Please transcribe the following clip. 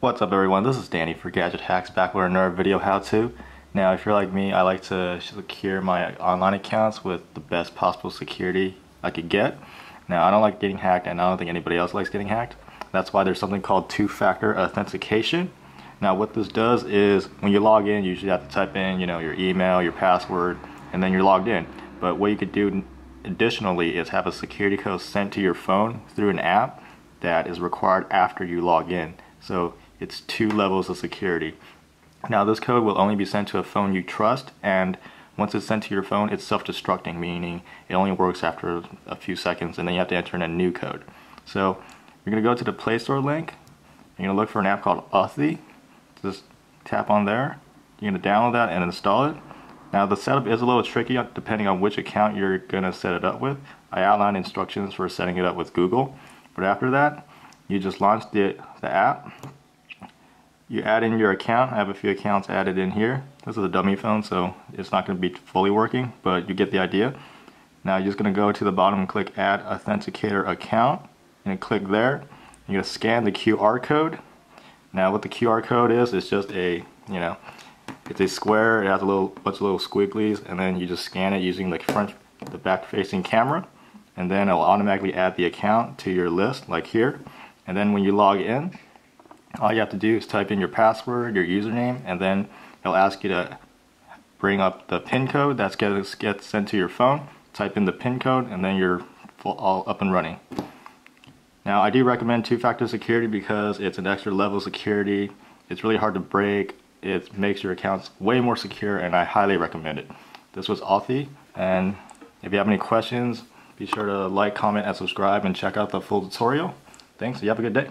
What's up everyone, this is Danny for Gadget Hacks, back with another video how-to. Now if you're like me, I like to secure my online accounts with the best possible security I could get. Now I don't like getting hacked and I don't think anybody else likes getting hacked. That's why there's something called two-factor authentication. Now what this does is when you log in, you usually have to type in, you know, your email, your password, and then you're logged in. But what you could do additionally is have a security code sent to your phone through an app that is required after you log in. So it's two levels of security. Now this code will only be sent to a phone you trust, and once it's sent to your phone, it's self-destructing, meaning it only works after a few seconds, and then you have to enter in a new code. So you're going to go to the Play Store link. You're going to look for an app called Authy. Just tap on there. You're going to download that and install it. Now the setup is a little tricky depending on which account you're going to set it up with. I outlined instructions for setting it up with Google. But after that, you just launch the app. You add in your account. I have a few accounts added in here. This is a dummy phone, so it's not going to be fully working, but you get the idea. Now you're just going to go to the bottom and click Add Authenticator Account, and click there. You're going to scan the QR code. Now what the QR code is, it's just a, you know, it's a square. It has a bunch of little squigglies, and then you just scan it using the back-facing camera, and then it'll automatically add the account to your list, like here. And then when you log in, all you have to do is type in your password, your username, and then it'll ask you to bring up the PIN code that's gets sent to your phone. Type in the PIN code, and then you're all up and running. Now I do recommend two-factor security because it's an extra level of security. It's really hard to break. It makes your accounts way more secure, and I highly recommend it. This was Authy, and if you have any questions, be sure to like, comment, and subscribe, and check out the full tutorial. Thanks, you have a good day.